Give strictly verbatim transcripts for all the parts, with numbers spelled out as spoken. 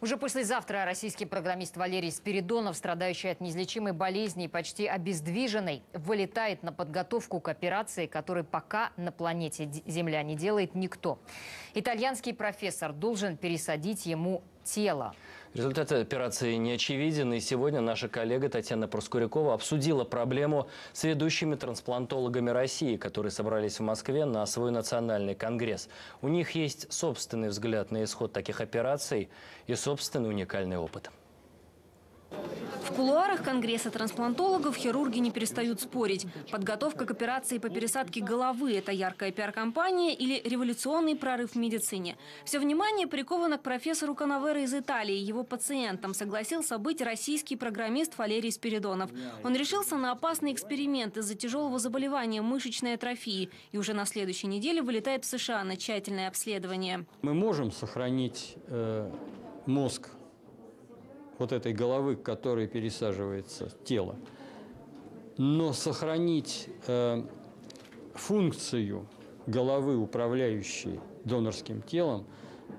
Уже послезавтра российский программист Валерий Спиридонов, страдающий от неизлечимой болезни и почти обездвиженный, вылетает на подготовку к операции, которой пока на планете Земля не делает никто. Итальянский профессор должен пересадить ему тело. Результат операции не очевиден, и сегодня наша коллега Татьяна Проскурякова обсудила проблему с ведущими трансплантологами России, которые собрались в Москве на свой национальный конгресс. У них есть собственный взгляд на исход таких операций и собственный уникальный опыт. В кулуарах конгресса трансплантологов хирурги не перестают спорить. Подготовка к операции по пересадке головы – это яркая пиар-компания или революционный прорыв в медицине. Все внимание приковано к профессору Канаверо из Италии. Его пациентом согласился быть российский программист Валерий Спиридонов. Он решился на опасный эксперимент из-за тяжелого заболевания мышечной атрофии. И уже на следующей неделе вылетает в США на тщательное обследование. Мы можем сохранить э, мозг вот этой головы, к которой пересаживается тело. Но сохранить э, функцию головы, управляющей донорским телом,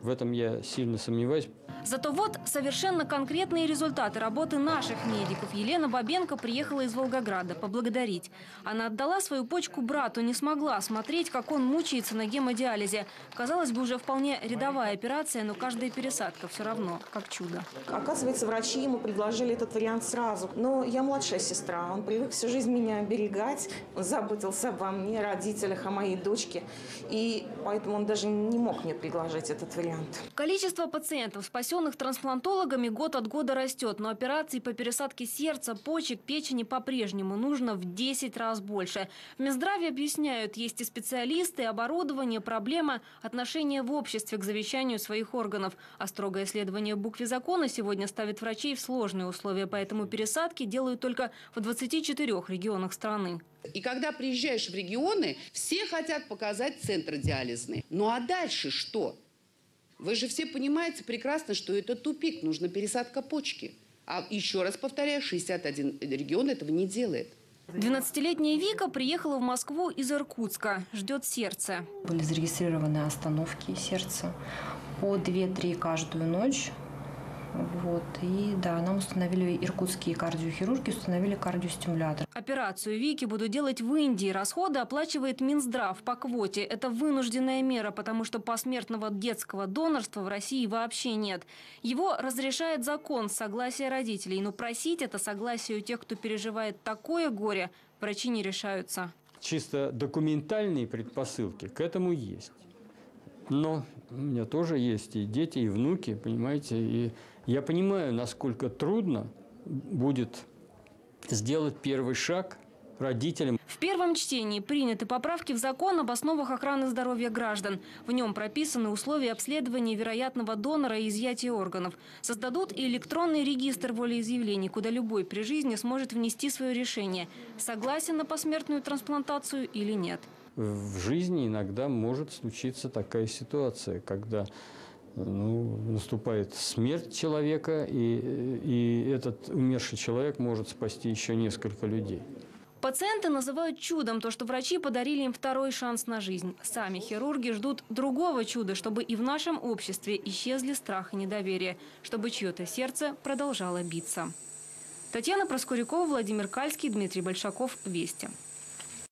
в этом я сильно сомневаюсь. Зато вот совершенно конкретные результаты работы наших медиков. Елена Бабенко приехала из Волгограда поблагодарить. Она отдала свою почку брату, не смогла смотреть, как он мучается на гемодиализе. Казалось бы, уже вполне рядовая операция, но каждая пересадка все равно как чудо. Оказывается, врачи ему предложили этот вариант сразу. Но я младшая сестра, он привык всю жизнь меня оберегать, заботился обо мне, родителях, о моей дочке. И поэтому он даже не мог мне предложить этот вариант. Количество пациентов, спасибо, спасенных трансплантологами, год от года растет, но операций по пересадке сердца, почек, печени по-прежнему нужно в десять раз больше. В Минздраве объясняют, есть и специалисты, и оборудование, проблема отношения в обществе к завещанию своих органов. А строгое следование букве закона сегодня ставит врачей в сложные условия, поэтому пересадки делают только в двадцати четырёх регионах страны. И когда приезжаешь в регионы, все хотят показать центры диализные. Ну а дальше что? Вы же все понимаете прекрасно, что это тупик, нужна пересадка почки. А еще раз повторяю, шестьдесят один регион этого не делает. двенадцатилетняя Вика приехала в Москву из Иркутска. Ждет сердце. Были зарегистрированы остановки сердца по две-три каждую ночь. Вот. И да, нам установили, иркутские кардиохирурги установили кардиостимулятор. Операцию Вики будут делать в Индии. Расходы оплачивает Минздрав по квоте. Это вынужденная мера, потому что посмертного детского донорства в России вообще нет. Его разрешает закон с согласия родителей. Но просить это согласие у тех, кто переживает такое горе, врачи не решаются. Чисто документальные предпосылки к этому есть. Но у меня тоже есть и дети, и внуки, понимаете. И я понимаю, насколько трудно будет сделать первый шаг родителям. В первом чтении приняты поправки в закон об основах охраны здоровья граждан. В нем прописаны условия обследования вероятного донора и изъятия органов. Создадут и электронный регистр волеизъявлений, куда любой при жизни сможет внести свое решение, согласен на посмертную трансплантацию или нет. В жизни иногда может случиться такая ситуация, когда ну, наступает смерть человека, и, и этот умерший человек может спасти еще несколько людей. Пациенты называют чудом то, что врачи подарили им второй шанс на жизнь. Сами хирурги ждут другого чуда, чтобы и в нашем обществе исчезли страх и недоверие, чтобы чье-то сердце продолжало биться. Татьяна Проскурякова, Владимир Кальский, Дмитрий Большаков. Вести.